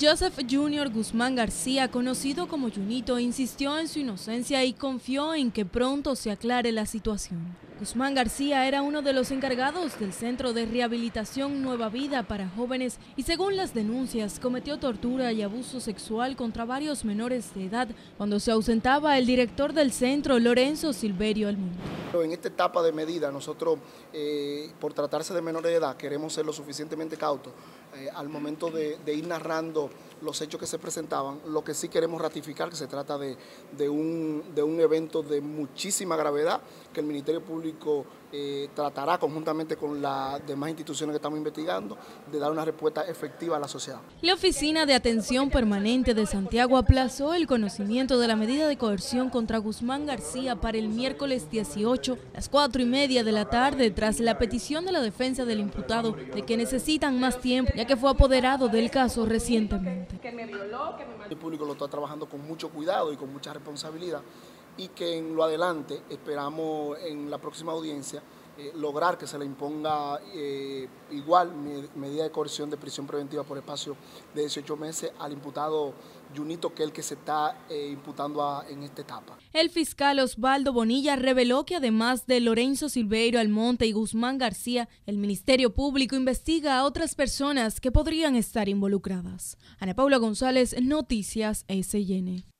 Joseph Junior Guzmán García, conocido como Yunito, insistió en su inocencia y confió en que pronto se aclare la situación. Guzmán García era uno de los encargados del Centro de Rehabilitación Nueva Vida para Jóvenes y, según las denuncias, cometió tortura y abuso sexual contra varios menores de edad cuando se ausentaba el director del centro, Lorenzo Silverio Almundo. En esta etapa de medida, nosotros, por tratarse de menores de edad, queremos ser lo suficientemente cautos al momento de ir narrando los hechos que se presentaban. Lo que sí queremos ratificar que se trata de un evento de muchísima gravedad que el Ministerio Público tratará conjuntamente con las demás instituciones que estamos investigando de dar una respuesta efectiva a la sociedad. La Oficina de Atención Permanente de Santiago aplazó el conocimiento de la medida de coerción contra Guzmán García para el miércoles 18 a las 4:30 de la tarde tras la petición de la defensa del imputado de que necesitan más tiempo, ya que fue apoderado del caso recientemente. El público lo está trabajando con mucho cuidado y con mucha responsabilidad, y que en lo adelante esperamos en la próxima audiencia lograr que se le imponga igual medida de coerción de prisión preventiva por espacio de 18 meses al imputado Yunito, que es el que se está imputando en esta etapa. El fiscal Osvaldo Bonilla reveló que además de Lorenzo Silverio Almonte y Guzmán García, el Ministerio Público investiga a otras personas que podrían estar involucradas. Ana Paula González, Noticias S&N.